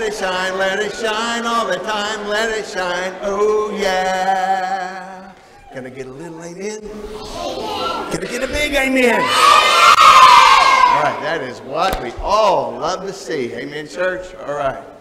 let it shine all the time, let it shine, oh yeah. Can I get a little amen? Can I get a big amen? All right, that is what we all love to see. Amen, church? All right.